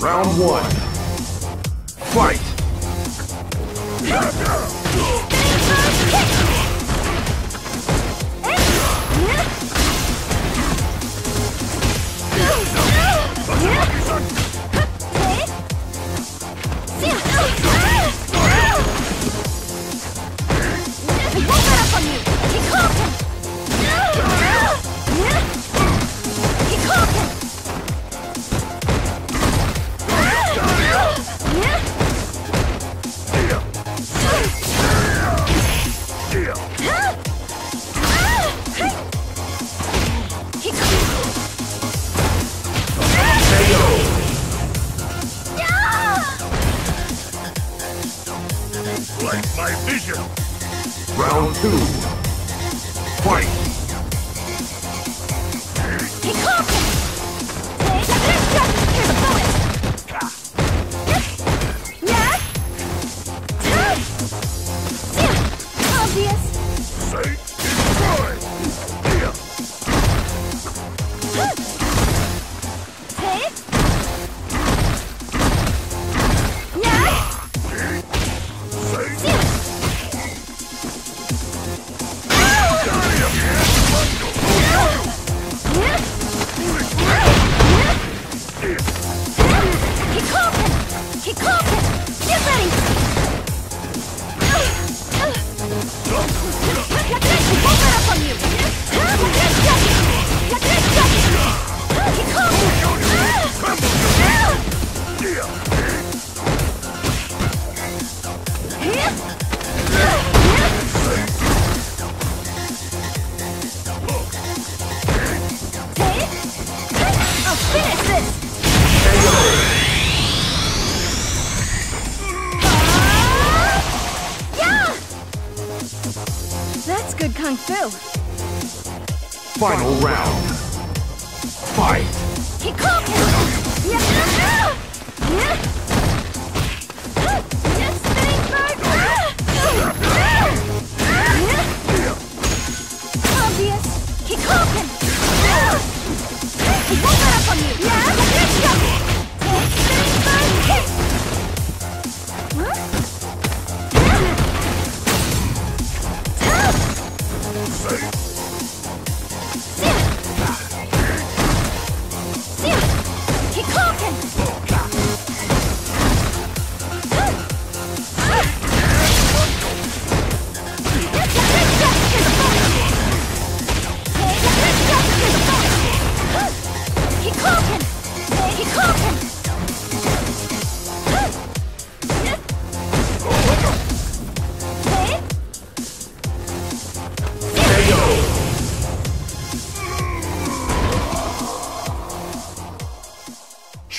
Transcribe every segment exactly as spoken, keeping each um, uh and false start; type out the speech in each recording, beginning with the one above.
Round one. Fight! Round two. Fight! He caught him! Here's a bullet! Yeah? Yeah! Obvious! Say destroy! Yeah! Hey? Yeah? Say That's good kung fu. Final round. Fight. Kikoku!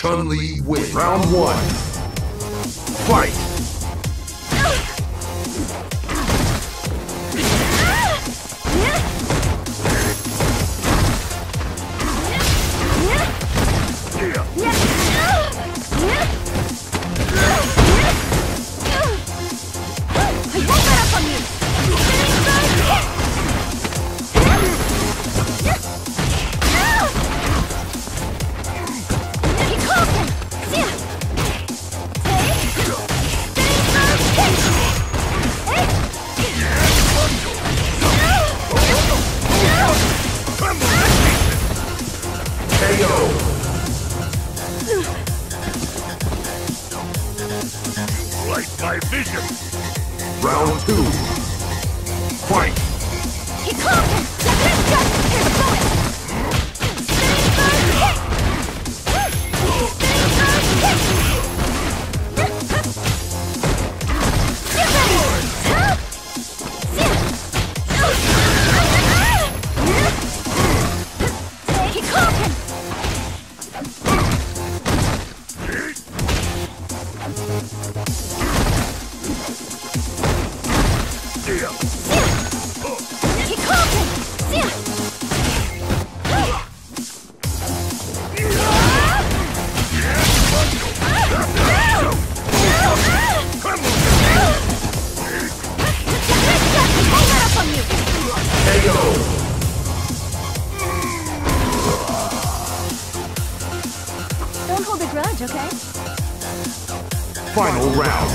Chun-Li wins. Round one. Fight! My vision. Round two. Fight. He caught him. Here's a bullet. He caught him. Yeah. Yeah. Oh. He caught him. Yeah. grudge, okay? Final round.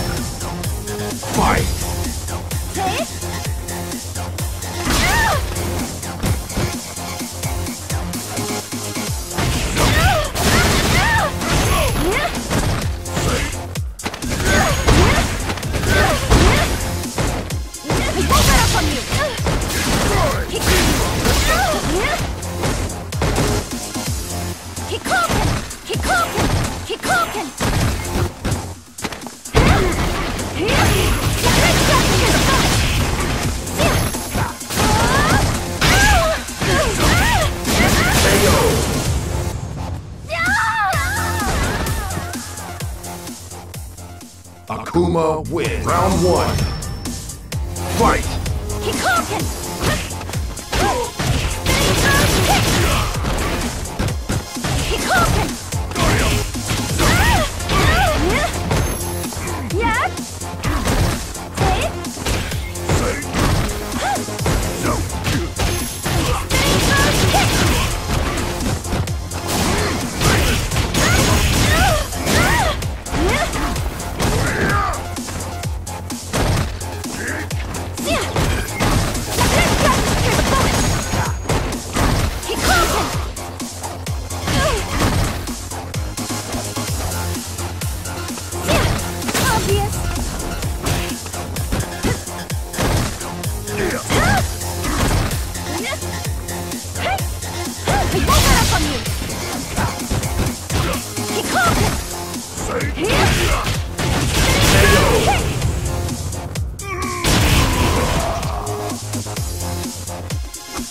Fight! Hey? Akuma wins. Round one. Fight! Kikoken!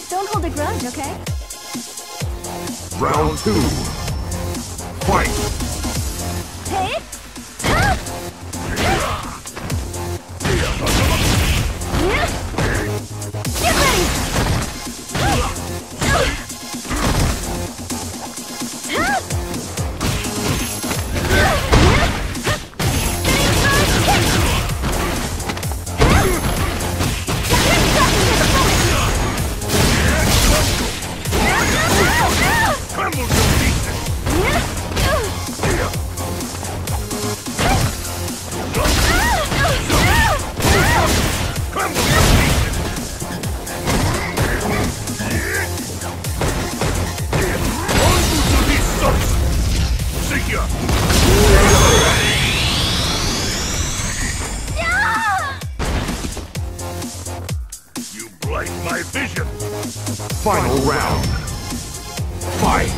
Don't hold a grudge, okay? Round two. Fight! Hey! Final round. Fight!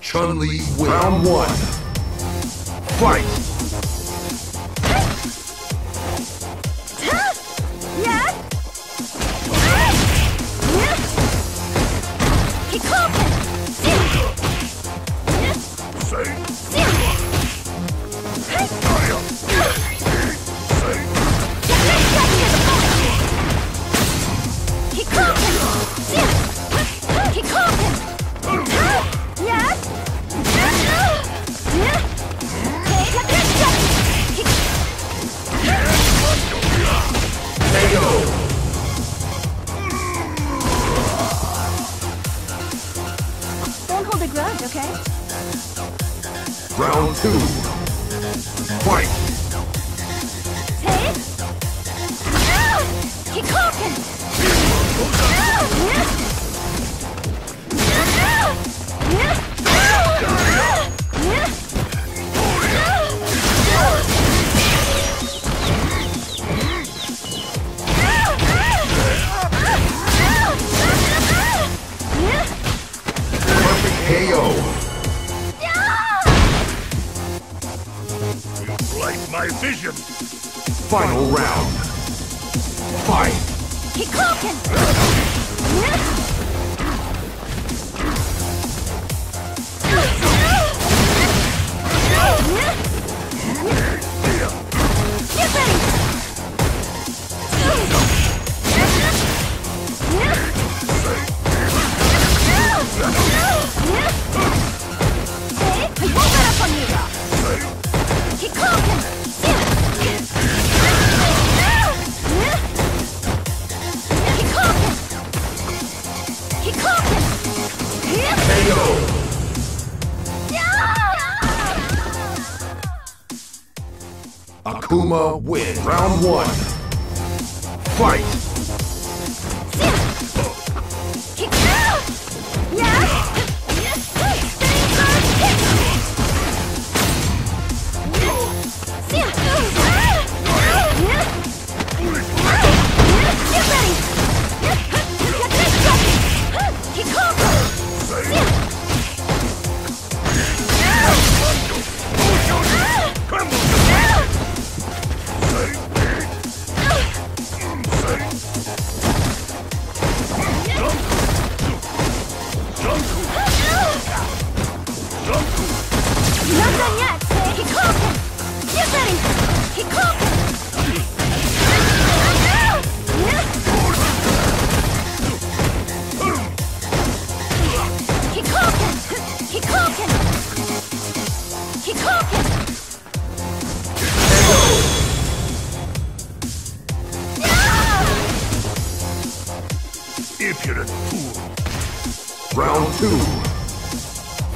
Chun-Li wins. Round one. Fight! Okay. Round two. Fight. Hey. Ow! Kikoken. K O. Yeah! You blight my vision! Final round. Fight! Get ready! Akuma wins. Round one. Fight! If you're a fool. Round two.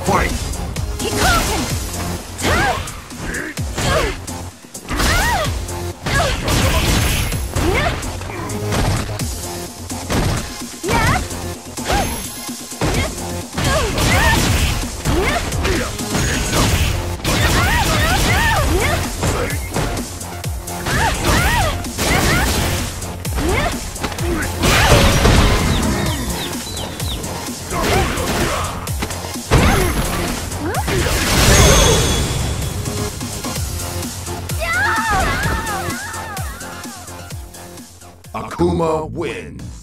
Fight! Akuma wins.